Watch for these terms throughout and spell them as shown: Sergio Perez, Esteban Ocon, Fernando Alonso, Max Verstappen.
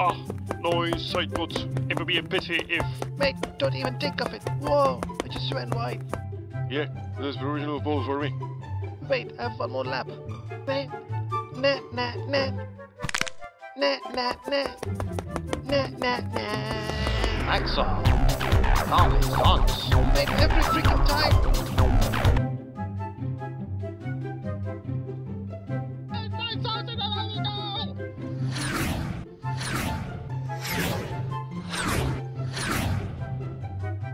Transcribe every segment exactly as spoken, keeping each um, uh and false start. Ah, noise, sight butts. It would be a pity if... Mate, don't even think of it. Whoa, I just ran wide. Yeah, there's the original balls for me. Wait, I have one more lap. Mate, nah, nah, nah. Nah, nah, nah. Nah, nah, nah. Max on. Always on. Mate, every freaking time. Hey, my son's in the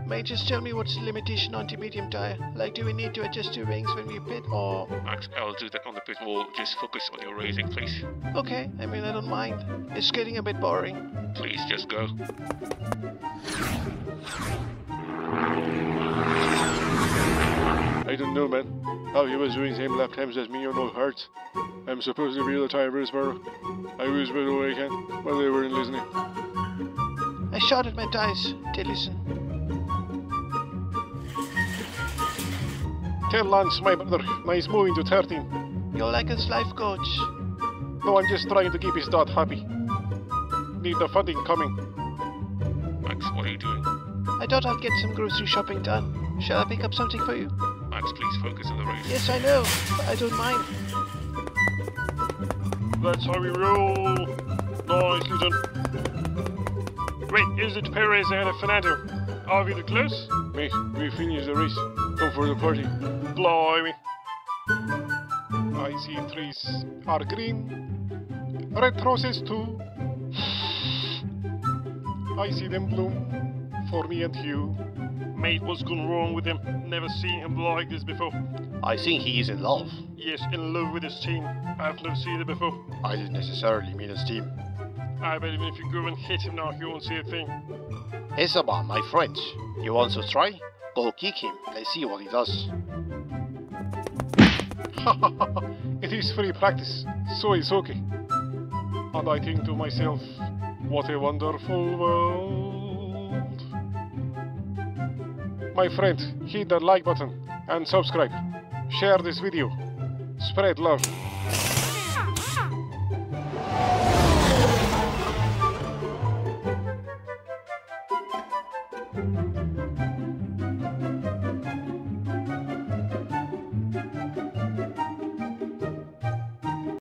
Mate, just tell me what's the limitation on the medium tire. Like, do we need to adjust the rings when we pit or... Max, I'll do that on the pit wall. Just focus on your racing, please. Okay, I mean, I don't mind. It's getting a bit boring. Please just go. I don't know, man. How you was doing the same lap times as me or no hearts? I'm supposed to be the tiebreaker tomorrow. I was by the way I can, but they weren't listening. I shot at my tires. They listen. Tell Lance, my brother, now he's moving to thirteen. You're like his life coach. No, I'm just trying to keep his dad happy. Need the funding coming. Max, what are you doing? I thought I'd get some grocery shopping done. Shall I pick up something for you? Max, please focus on the race. Yes, I know, but I don't mind. That's how we roll. Nice, Luton. Wait, is it Perez and Fernando? Are we the close? Mate, we finished the race. Go for the party. Blimey. I see trees are green. Red roses too. I see them bloom, for me and you. Mate, what's gone wrong with him? Never seen him like this before. I think he is in love. Yes, in love with his team. I've never seen it before. I didn't necessarily mean his team. I bet even if you go and hit him now, he won't see a thing. Esteban, my friend, you want to try? Go kick him, let's see what he does. It is free practice, so it's okay. And I think to myself, what a wonderful world. My friend, hit that like button and subscribe. Share this video. Spread love.